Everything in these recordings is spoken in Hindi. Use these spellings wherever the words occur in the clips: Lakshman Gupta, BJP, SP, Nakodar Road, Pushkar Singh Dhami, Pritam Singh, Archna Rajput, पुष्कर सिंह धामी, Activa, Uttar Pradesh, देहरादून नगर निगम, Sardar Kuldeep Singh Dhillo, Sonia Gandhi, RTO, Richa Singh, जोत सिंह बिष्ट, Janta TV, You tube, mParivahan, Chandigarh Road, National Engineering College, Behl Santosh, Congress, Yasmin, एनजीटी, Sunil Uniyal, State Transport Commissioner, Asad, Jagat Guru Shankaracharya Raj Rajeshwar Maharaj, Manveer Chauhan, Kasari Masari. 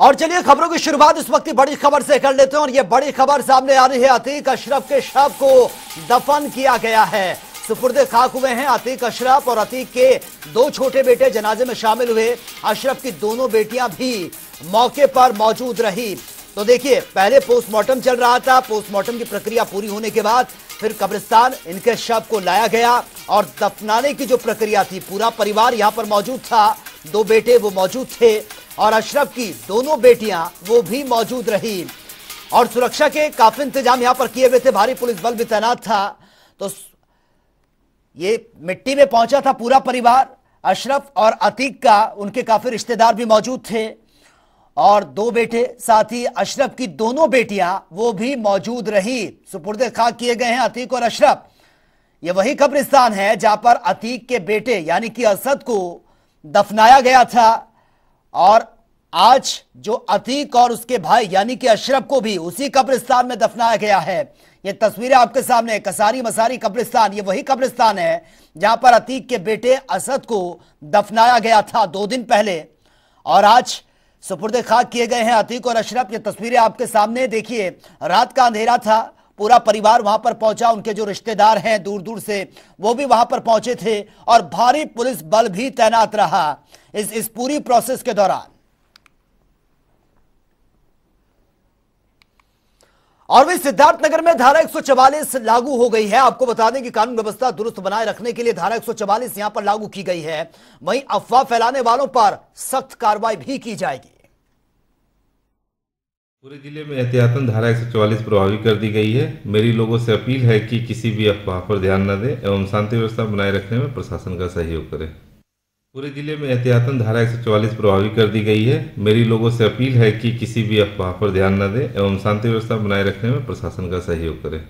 और चलिए खबरों की शुरुआत इस वक्त की बड़ी खबर से कर लेते हैं। और ये बड़ी खबर सामने आ रही है, अतीक अशरफ के शव को दफन किया गया है। सुपुर्द खाक हुए हैं अतीक अशरफ और अतीक के दो छोटे बेटे जनाजे में शामिल हुए। अशरफ की दोनों बेटियां भी मौके पर मौजूद रही। तो देखिए, पहले पोस्टमार्टम चल रहा था, पोस्टमार्टम की प्रक्रिया पूरी होने के बाद फिर कब्रिस्तान इनके शव को लाया गया और दफनाने की जो प्रक्रिया थी, पूरा परिवार यहाँ पर मौजूद था। दो बेटे वो मौजूद थे और अशरफ की दोनों बेटियां वो भी मौजूद रही और सुरक्षा के काफी इंतजाम यहाँ पर किए हुए थे। भारी पुलिस बल भी तैनात था। तो ये मिट्टी में पहुंचा था पूरा परिवार अशरफ और अतीक का। उनके काफी रिश्तेदार भी मौजूद थे और दो बेटे, साथ ही अशरफ की दोनों बेटियां वो भी मौजूद रही। सुपुर्द खाक किए गए हैं अतीक और अशरफ। ये वही कब्रिस्तान है जहां पर अतीक के बेटे यानी कि असद को दफनाया गया था और आज जो अतीक और उसके भाई यानी कि अशरफ को भी उसी कब्रिस्तान में दफनाया गया है। ये तस्वीरें आपके सामने, कसारी मसारी कब्रिस्तान, ये वही कब्रिस्तान है जहां पर अतीक के बेटे असद को दफनाया गया था 2 दिन पहले और आज सुपुर्द खाक किए गए हैं अतीक और अशरफ। ये तस्वीरें आपके सामने देखिए। रात का अंधेरा था, पूरा परिवार वहां पर पहुंचा। उनके जो रिश्तेदार हैं दूर दूर से वो भी वहां पर पहुंचे थे और भारी पुलिस बल भी तैनात रहा इस पूरी प्रोसेस के दौरान। और वही सिद्धार्थनगर में धारा 144 लागू हो गई है। आपको बता दें कि कानून व्यवस्था दुरुस्त बनाए रखने के लिए धारा 144 यहां पर लागू की गई है। वहीं अफवाह फैलाने वालों पर सख्त कार्रवाई भी की जाएगी। पूरे जिले में एहतियातन धारा 144 प्रभावी कर दी गई है। मेरी लोगों से अपील है कि किसी भी अफवाह पर ध्यान न दें एवं शांति व्यवस्था बनाए रखने में प्रशासन का सहयोग करें। पूरे जिले में एहतियातन धारा 144 प्रभावी कर दी गई है। मेरी लोगों से अपील है कि किसी भी अफवाह पर ध्यान न दें एवं शांति व्यवस्था बनाए रखने में प्रशासन का सहयोग करें।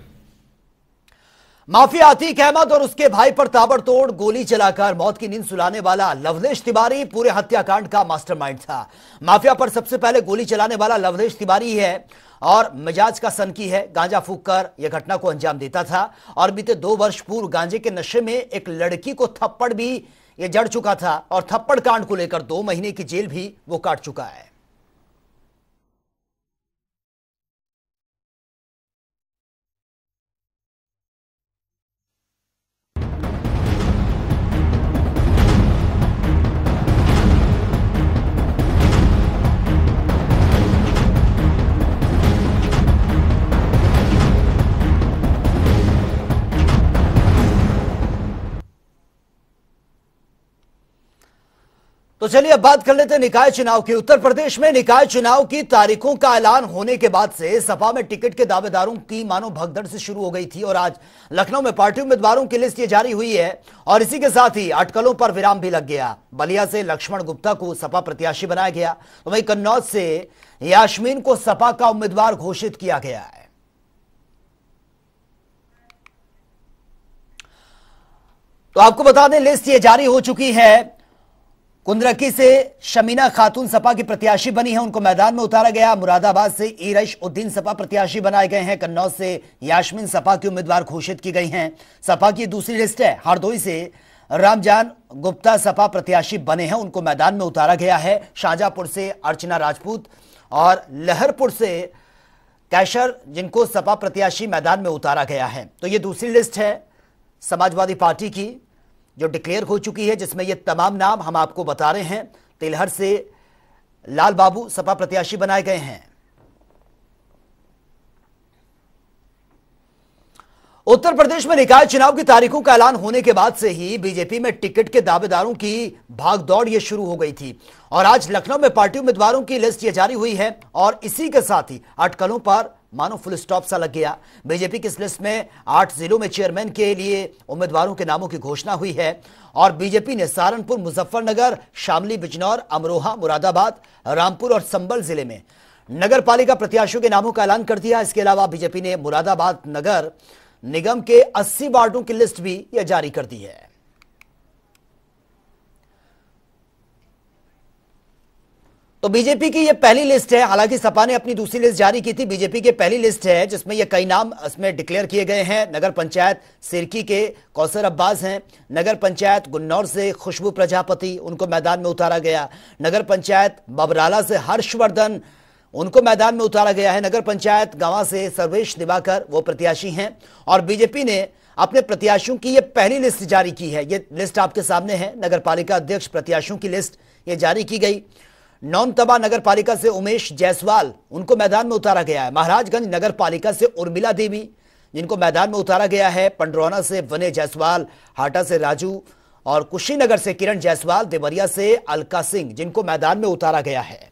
माफिया अतीक अहमद और उसके भाई पर ताबड़तोड़ गोली चलाकर मौत की नींद सुलाने वाला लवलेश तिवारी पूरे हत्याकांड का मास्टरमाइंड था। माफिया पर सबसे पहले गोली चलाने वाला लवलेश तिवारी है और मिजाज का सनकी है। गांजा फूंक कर यह घटना को अंजाम देता था और बीते 2 वर्ष पूर्व गांजे के नशे में एक लड़की को थप्पड़ भी ये जड़ चुका था और थप्पड़ कांड को लेकर 2 महीने की जेल भी वो काट चुका है। तो चलिए अब बात कर लेते हैं निकाय चुनाव की। उत्तर प्रदेश में निकाय चुनाव की तारीखों का ऐलान होने के बाद से सपा में टिकट के दावेदारों की मानो भगदड़ से शुरू हो गई थी और आज लखनऊ में पार्टी उम्मीदवारों की लिस्ट ये जारी हुई है और इसी के साथ ही अटकलों पर विराम भी लग गया। बलिया से लक्ष्मण गुप्ता को सपा प्रत्याशी बनाया गया तो वहीं कन्नौज से यास्मीन को सपा का उम्मीदवार घोषित किया गया है। तो आपको बता दें लिस्ट ये जारी हो चुकी है। कुंद्रकी से शमीना खातून सपा की प्रत्याशी बनी है, उनको मैदान में उतारा गया। मुरादाबाद से इर्श उद्दीन सपा प्रत्याशी बनाए गए हैं। कन्नौज से यास्मीन सपा की उम्मीदवार घोषित की गई हैं। सपा की दूसरी लिस्ट है। हरदोई से रामजान गुप्ता सपा प्रत्याशी बने हैं, उनको मैदान में उतारा गया है। शाहजहापुर से अर्चना राजपूत और लहरपुर से कैसर, जिनको सपा प्रत्याशी मैदान में उतारा गया है। तो ये दूसरी लिस्ट है समाजवादी पार्टी की जो डिक्लेयर हो चुकी है, जिसमें ये तमाम नाम हम आपको बता रहे हैं। तिलहर से लाल बाबू सपा प्रत्याशी बनाए गए हैं। उत्तर प्रदेश में निकाय चुनाव की तारीखों का ऐलान होने के बाद से ही बीजेपी में टिकट के दावेदारों की भागदौड़ ये शुरू हो गई थी और आज लखनऊ में पार्टी उम्मीदवारों की लिस्ट ये जारी हुई है और इसी के साथ ही अटकलों पर मानो फुल स्टॉप सा लग गया। बीजेपी की इस लिस्ट में 8 जिलों में चेयरमैन के लिए उम्मीदवारों के नामों की घोषणा हुई है और बीजेपी ने सहारनपुर, मुजफ्फरनगर, शामली, बिजनौर, अमरोहा, मुरादाबाद, रामपुर और संबल जिले में नगर पालिका प्रत्याशियों के नामों का ऐलान कर दिया। इसके अलावा बीजेपी ने मुरादाबाद नगर निगम के 80 वार्डों की लिस्ट भी यह जारी कर दी है। तो बीजेपी की ये पहली लिस्ट है, हालांकि सपा ने अपनी दूसरी लिस्ट जारी की थी। बीजेपी की पहली लिस्ट है जिसमें ये कई नाम इसमें डिक्लेयर किए गए हैं। नगर पंचायत सिरकी के कौसर अब्बास हैं, नगर पंचायत गुन्नौर से खुशबू प्रजापति, उनको मैदान में उतारा गया। नगर पंचायत बबराला से हर्षवर्धन, उनको मैदान में उतारा गया है। नगर पंचायत गांवा से सर्वेश दिवाकर, वो प्रत्याशी हैं। और बीजेपी ने अपने प्रत्याशियों की ये पहली लिस्ट जारी की है। ये लिस्ट आपके सामने है, नगरपालिका अध्यक्ष प्रत्याशियों की लिस्ट ये जारी की गई। नौनतबा नगरपालिका से उमेश जायसवाल, उनको मैदान में उतारा गया है। महाराजगंज नगरपालिका से उर्मिला देवी, जिनको मैदान में उतारा गया है। पंडरौना से वने जायसवाल, हाटा से राजू और कुशीनगर से किरण जायसवाल, देवरिया से अलका सिंह, जिनको मैदान में उतारा गया है।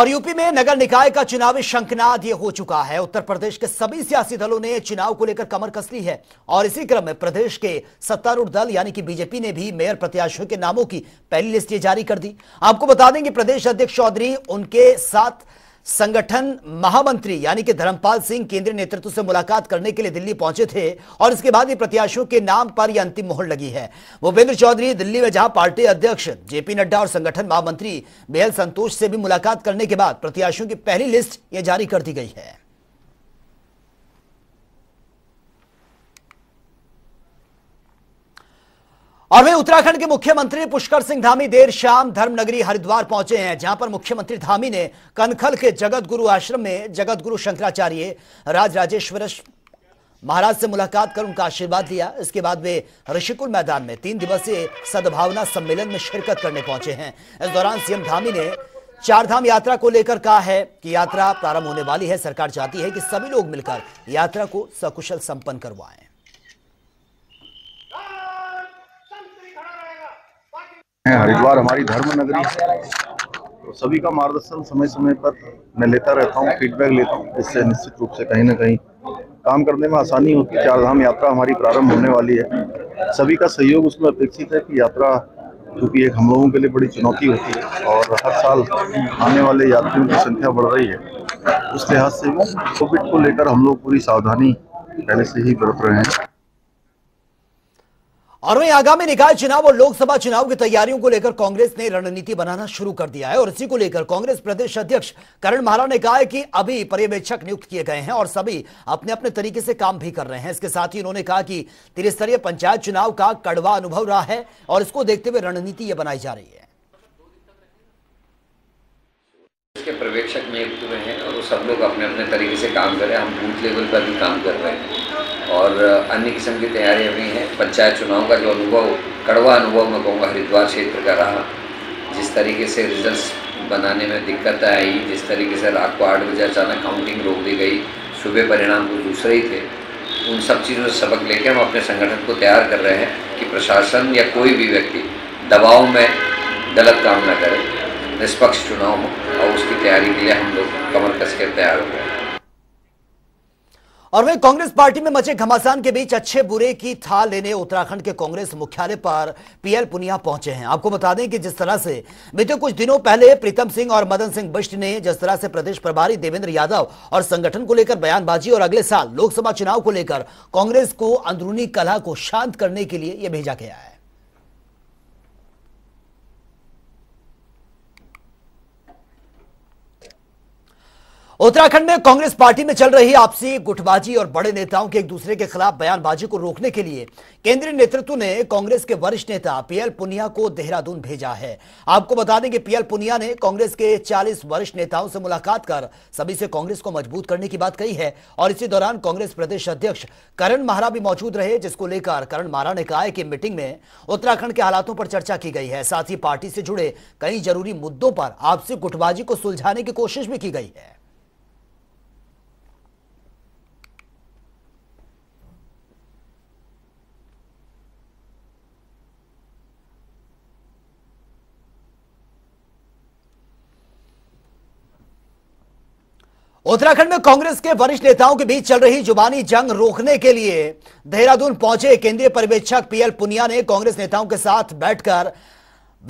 और यूपी में नगर निकाय का चुनावी शंखनाद ये हो चुका है। उत्तर प्रदेश के सभी सियासी दलों ने चुनाव को लेकर कमर कस ली है और इसी क्रम में प्रदेश के सत्तारूढ़ दल यानी कि बीजेपी ने भी मेयर प्रत्याशियों के नामों की पहली लिस्ट ये जारी कर दी। आपको बता दें कि प्रदेश अध्यक्ष चौधरी, उनके साथ संगठन महामंत्री यानी कि धर्मपाल सिंह केंद्रीय नेतृत्व से मुलाकात करने के लिए दिल्ली पहुंचे थे और इसके बाद ये प्रत्याशियों के नाम पर यह अंतिम मोहर लगी है। भूपेंद्र चौधरी दिल्ली में जहां पार्टी अध्यक्ष जेपी नड्डा और संगठन महामंत्री बेहल संतोष से भी मुलाकात करने के बाद प्रत्याशियों की पहली लिस्ट ये जारी कर दी गई है। और वे उत्तराखंड के मुख्यमंत्री पुष्कर सिंह धामी देर शाम धर्मनगरी हरिद्वार पहुंचे हैं, जहां पर मुख्यमंत्री धामी ने कनखल के जगत गुरु आश्रम में जगत गुरु शंकराचार्य राज राजेश्वर महाराज से मुलाकात कर उनका आशीर्वाद लिया। इसके बाद वे ऋषिकुल मैदान में 3 दिवसीय सद्भावना सम्मेलन में शिरकत करने पहुंचे हैं। इस दौरान सीएम धामी ने चारधाम यात्रा को लेकर कहा है कि यात्रा प्रारंभ होने वाली है, सरकार चाहती है कि सभी लोग मिलकर यात्रा को सकुशल संपन्न करवाएं। हरिद्वार हमारी धर्म नगरी, तो सभी का मार्गदर्शन समय समय पर मैं लेता रहता हूँ, फीडबैक लेता हूँ, जिससे निश्चित रूप से कहीं ना कहीं काम करने में आसानी होती है। चारधाम यात्रा हमारी प्रारंभ होने वाली है, सभी का सहयोग उसमें अपेक्षित है कि यात्रा, क्योंकि एक हम लोगों के लिए बड़ी चुनौती होती है और हर साल आने वाले यात्रियों की संख्या बढ़ रही है, उस लिहाज से वो कोविड को लेकर हम लोग पूरी सावधानी पहले से ही बरत रहे हैं। और वहीं आगामी निकाय चुनाव और लोकसभा चुनाव की तैयारियों को लेकर कांग्रेस ने रणनीति बनाना शुरू कर दिया है और इसी को लेकर कांग्रेस प्रदेश अध्यक्ष करण महारा ने कहा है कि अभी पर्यवेक्षक नियुक्त किए गए हैं और सभी अपने अपने तरीके से काम भी कर रहे हैं। इसके साथ ही उन्होंने कहा कि त्रिस्तरीय पंचायत चुनाव का कड़वा अनुभव रहा है और इसको देखते हुए रणनीति ये बनाई जा रही है। इसके पर्यवेक्षक नियुक्त हुए हैं और सब लोग अपने अपने तरीके से काम कर रहे हैं। हम बूथ लेवल पर भी काम कर रहे हैं और अन्य किस्म की तैयारियां भी हैं। पंचायत चुनाव का जो अनुभव, कड़वा अनुभव मैं कहूँगा, हरिद्वार क्षेत्र का रहा, जिस तरीके से रिजल्ट्स बनाने में दिक्कत आई, जिस तरीके से रात को 8 बजे अचानक काउंटिंग रोक दी गई, सुबह परिणाम कुछ दूसरे ही थे, उन सब चीज़ों से सबक लेके हम अपने संगठन को तैयार कर रहे हैं कि प्रशासन या कोई भी व्यक्ति दबाव में गलत काम न करे, निष्पक्ष चुनाव हो, और उसकी तैयारी के लिए हम लोग कमर कस के तैयार हो गए। और वही कांग्रेस पार्टी में मचे घमासान के बीच अच्छे बुरे की थाल लेने उत्तराखंड के कांग्रेस मुख्यालय पर पीएल पुनिया पहुंचे हैं। आपको बता दें कि जिस तरह से बीते कुछ दिनों पहले प्रीतम सिंह और मदन सिंह बिष्ट ने जिस तरह से प्रदेश प्रभारी देवेंद्र यादव और संगठन को लेकर बयानबाजी और अगले साल लोकसभा चुनाव को लेकर कांग्रेस को अंदरूनी कलह को शांत करने के लिए यह भेजा गया है। उत्तराखंड में कांग्रेस पार्टी में चल रही आपसी गुटबाजी और बड़े नेताओं के एक दूसरे के खिलाफ बयानबाजी को रोकने के लिए केंद्रीय नेतृत्व ने कांग्रेस के वरिष्ठ नेता पीएल पुनिया को देहरादून भेजा है। आपको बता दें कि पीएल पुनिया ने कांग्रेस के 40 वरिष्ठ नेताओं से मुलाकात कर सभी से कांग्रेस को मजबूत करने की बात कही है और इसी दौरान कांग्रेस प्रदेश अध्यक्ष करण महारा भी मौजूद रहे, जिसको लेकर करण महारा ने कहा कि मीटिंग में उत्तराखंड के हालातों पर चर्चा की गई है। साथ ही पार्टी से जुड़े कई जरूरी मुद्दों पर आपसी गुटबाजी को सुलझाने की कोशिश भी की गई है। उत्तराखंड में कांग्रेस के वरिष्ठ नेताओं के बीच चल रही जुबानी जंग रोकने के लिए देहरादून पहुंचे केंद्रीय पर्यवेक्षक पीएल पुनिया ने कांग्रेस नेताओं के साथ बैठकर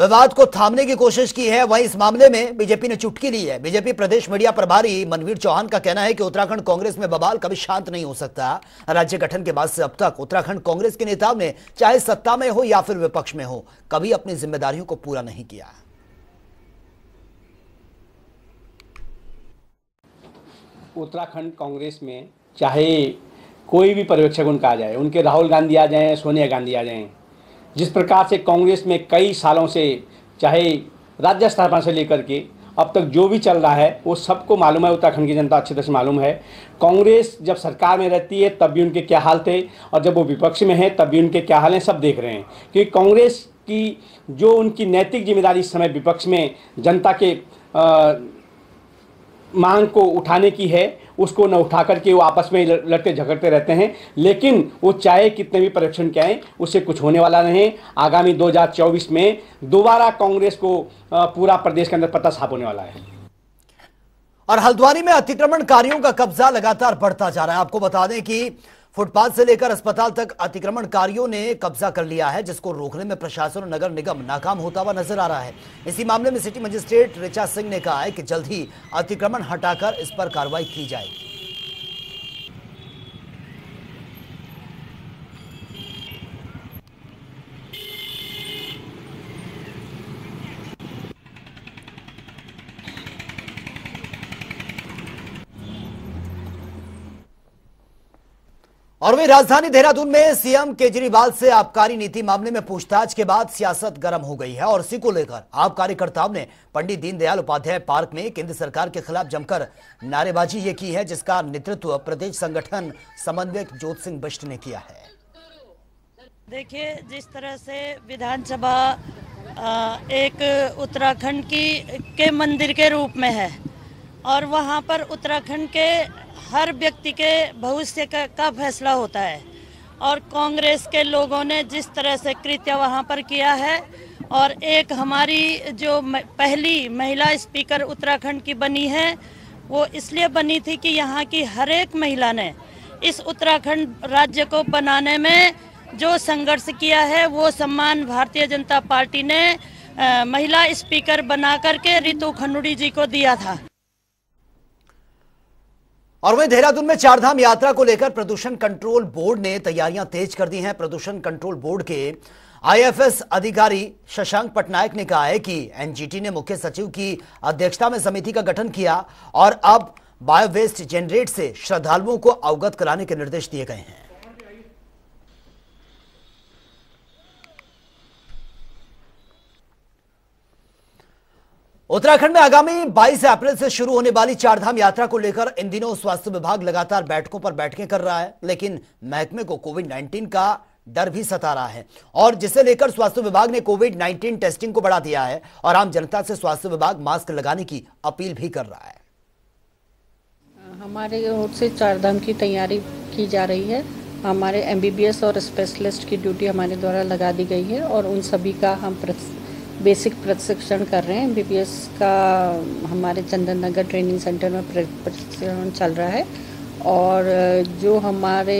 विवाद को थामने की कोशिश की है। वहीं इस मामले में बीजेपी ने चुटकी ली है। बीजेपी प्रदेश मीडिया प्रभारी मनवीर चौहान का कहना है कि उत्तराखंड कांग्रेस में बवाल कभी शांत नहीं हो सकता। राज्य गठन के बाद से अब तक उत्तराखंड कांग्रेस के नेताओं ने चाहे सत्ता में हो या फिर विपक्ष में हो, कभी अपनी जिम्मेदारियों को पूरा नहीं किया। उत्तराखंड कांग्रेस में चाहे कोई भी पर्यवेक्षक उनका आ जाए, उनके राहुल गांधी आ जाएं, सोनिया गांधी आ जाएं, जिस प्रकार से कांग्रेस में कई सालों से चाहे राज्य स्थापना से लेकर के अब तक जो भी चल रहा है वो सबको मालूम है। उत्तराखंड की जनता अच्छी तरह से मालूम है। कांग्रेस जब सरकार में रहती है तब भी उनके क्या हाल थे और जब वो विपक्ष में है तब भी उनके क्या हाल हैं, सब देख रहे हैं। क्योंकि कांग्रेस की जो उनकी नैतिक जिम्मेदारी इस समय विपक्ष में जनता के मांग को उठाने की है, उसको न उठा करके वो आपस में लड़ते झगड़ते रहते हैं। लेकिन वो चाहे कितने भी परीक्षण के आएँ, उससे कुछ होने वाला नहीं। आगामी 2024 में दोबारा कांग्रेस को पूरा प्रदेश के अंदर पता साफ होने वाला है। और हल्द्वानी में अतिक्रमणकारियों का कब्जा लगातार बढ़ता जा रहा है। आपको बता दें कि फुटपाथ से लेकर अस्पताल तक अतिक्रमणकारियों ने कब्जा कर लिया है, जिसको रोकने में प्रशासन और नगर निगम नाकाम होता हुआ नजर आ रहा है। इसी मामले में सिटी मजिस्ट्रेट ऋचा सिंह ने कहा है कि जल्द ही अतिक्रमण हटाकर इस पर कार्रवाई की जाएगी। और वही राजधानी देहरादून में सीएम केजरीवाल से आबकारी नीति मामले में पूछताछ के बाद सियासत गर्म हो गई है और इसी को लेकर आप कार्यकर्ताओं ने पंडित दीनदयाल उपाध्याय पार्क में केंद्र सरकार के खिलाफ जमकर नारेबाजी ये की है, जिसका नेतृत्व प्रदेश संगठन समन्वयक जोत सिंह बिष्ट ने किया है। देखिए, जिस तरह से विधानसभा एक उत्तराखंड के मंदिर के रूप में है और वहाँ पर उत्तराखंड के हर व्यक्ति के भविष्य का फैसला होता है और कांग्रेस के लोगों ने जिस तरह से कृत्य वहां पर किया है और एक हमारी जो पहली महिला स्पीकर उत्तराखंड की बनी है वो इसलिए बनी थी कि यहां की हर एक महिला ने इस उत्तराखंड राज्य को बनाने में जो संघर्ष किया है वो सम्मान भारतीय जनता पार्टी ने महिला स्पीकर बना करके रितु खंडूड़ी जी को दिया था। और वहीं देहरादून में चारधाम यात्रा को लेकर प्रदूषण कंट्रोल बोर्ड ने तैयारियां तेज कर दी हैं। प्रदूषण कंट्रोल बोर्ड के आईएफएस अधिकारी शशांक पटनायक ने कहा है कि एनजीटी ने मुख्य सचिव की अध्यक्षता में समिति का गठन किया और अब बायोवेस्ट जनरेट से श्रद्धालुओं को अवगत कराने के निर्देश दिए गए हैं। उत्तराखंड में आगामी 22 अप्रैल से शुरू होने वाली चारधाम यात्रा को लेकर इन दिनों स्वास्थ्य विभाग लगातार बैठकों पर बैठकें कर रहा है, लेकिन महकमे को कोविड-19 का डर भी सता रहा है और जिसे लेकर स्वास्थ्य विभाग ने कोविड-19 टेस्टिंग को बढ़ा दिया है और आम जनता से स्वास्थ्य विभाग मास्क लगाने की अपील भी कर रहा है। हमारे ओर से चारधाम की तैयारी की जा रही है। हमारे MBBS और स्पेशलिस्ट की ड्यूटी हमारे द्वारा लगा दी गई है और उन सभी का हम बेसिक प्रशिक्षण कर रहे हैं। MBBS का हमारे चंदन नगर ट्रेनिंग सेंटर में प्रशिक्षण चल रहा है और जो हमारे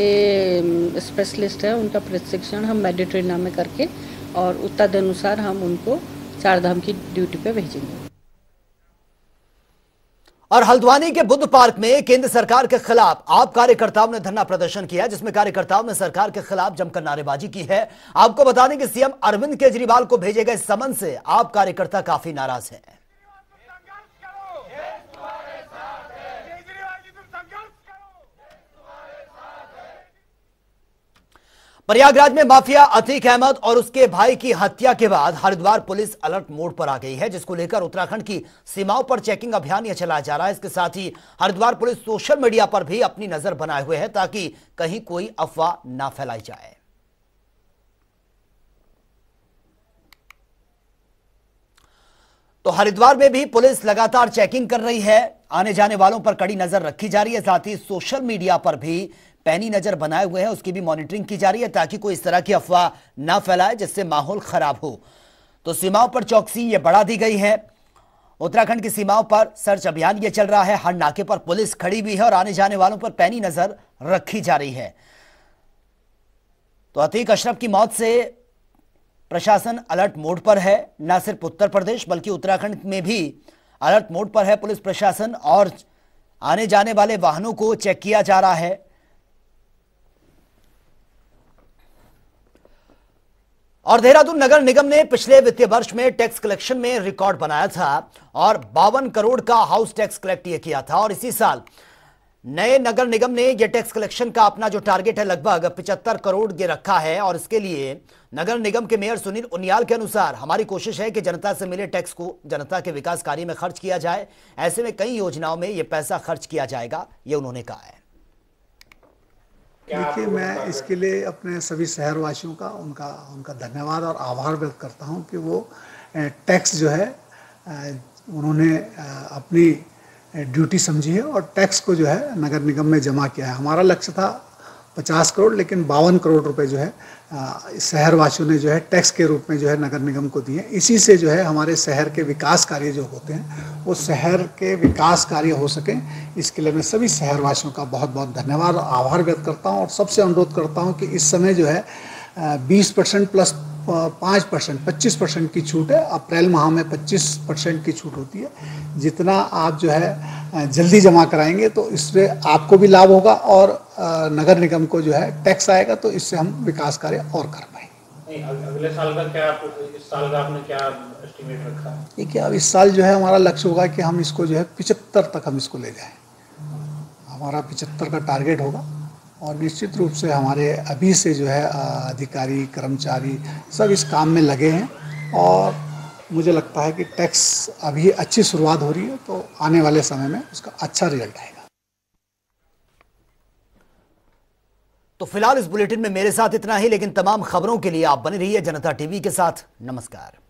स्पेशलिस्ट हैं उनका प्रशिक्षण हम मेडिट्रेनिया में करके और तदनुसार हम उनको चारधाम की ड्यूटी पे भेजेंगे। और हल्द्वानी के बुद्ध पार्क में केंद्र सरकार के खिलाफ आप कार्यकर्ताओं ने धरना प्रदर्शन किया, जिसमें कार्यकर्ताओं ने सरकार के खिलाफ जमकर नारेबाजी की है। आपको बता दें कि सीएम अरविंद केजरीवाल को भेजे गए समन से आप कार्यकर्ता काफी नाराज हैं। प्रयागराज में माफिया अतीक अहमद और उसके भाई की हत्या के बाद हरिद्वार पुलिस अलर्ट मोड पर आ गई है, जिसको लेकर उत्तराखंड की सीमाओं पर चेकिंग अभियान यह चलाया जा रहा है। इसके साथ ही हरिद्वार पुलिस सोशल मीडिया पर भी अपनी नजर बनाए हुए है ताकि कहीं कोई अफवाह ना फैलाई जाए। तो हरिद्वार में भी पुलिस लगातार चेकिंग कर रही है, आने जाने वालों पर कड़ी नजर रखी जा रही है। साथ ही सोशल मीडिया पर भी पैनी नजर बनाए हुए हैं, उसकी भी मॉनिटरिंग की जा रही है ताकि कोई इस तरह की अफवाह ना फैलाए जिससे माहौल खराब हो। तो सीमाओं पर चौकसी ये बढ़ा दी गई है। उत्तराखंड की सीमाओं पर सर्च अभियान ये चल रहा है। हर नाके पर पुलिस खड़ी हुई है और आने जाने वालों पर पैनी नजर रखी जा रही है। तो अतीक अशरफ की मौत से प्रशासन अलर्ट मोड पर है, न सिर्फ उत्तर प्रदेश बल्कि उत्तराखंड में भी अलर्ट मोड पर है पुलिस प्रशासन और आने जाने वाले वाहनों को चेक किया जा रहा है। और देहरादून नगर निगम ने पिछले वित्तीय वर्ष में टैक्स कलेक्शन में रिकॉर्ड बनाया था और 52 करोड़ का हाउस टैक्स कलेक्ट ये किया था और इसी साल नए नगर निगम ने यह टैक्स कलेक्शन का अपना जो टारगेट है लगभग 75 करोड़ ये रखा है और इसके लिए नगर निगम के मेयर सुनील उनियाल के अनुसार हमारी कोशिश है कि जनता से मिले टैक्स को जनता के विकास कार्य में खर्च किया जाए, ऐसे में कई योजनाओं में ये पैसा खर्च किया जाएगा, ये उन्होंने कहा है। देखिए, मैं इसके लिए अपने सभी शहरवासियों का उनका धन्यवाद और आभार व्यक्त करता हूँ कि वो टैक्स जो है उन्होंने अपनी ड्यूटी समझी है और टैक्स को जो है नगर निगम में जमा किया है। हमारा लक्ष्य था 50 करोड़ लेकिन 52 करोड़ रुपए जो है शहरवासियों ने जो है टैक्स के रूप में जो है नगर निगम को दिए। इसी से जो है हमारे शहर के विकास कार्य जो होते हैं वो शहर के विकास कार्य हो सकें, इसके लिए मैं सभी शहरवासियों का बहुत बहुत धन्यवाद और आभार व्यक्त करता हूँ और सबसे अनुरोध करता हूँ कि इस समय जो है 20% प्लस 25% की छूट है। अप्रैल माह में 25% की छूट होती है। जितना आप जो है जल्दी जमा कराएंगे तो इससे आपको भी लाभ होगा और नगर निगम को जो है टैक्स आएगा, तो इससे हम विकास कार्य और कर पाएंगे। अगले साल का क्या, इस साल का आपने क्या एस्टीमेट रखा है? ठीक है, अब इस साल जो है हमारा लक्ष्य होगा कि हम इसको जो है 75 तक हम इसको ले जाएँ। हमारा 75 का टारगेट होगा और निश्चित रूप से हमारे अभी से जो है अधिकारी कर्मचारी सब इस काम में लगे हैं और मुझे लगता है कि टैक्स अभी अच्छी शुरुआत हो रही है तो आने वाले समय में उसका अच्छा रिजल्ट आएगा। तो फिलहाल इस बुलेटिन में मेरे साथ इतना ही, लेकिन तमाम खबरों के लिए आप बने रहिए जनता टीवी के साथ। नमस्कार।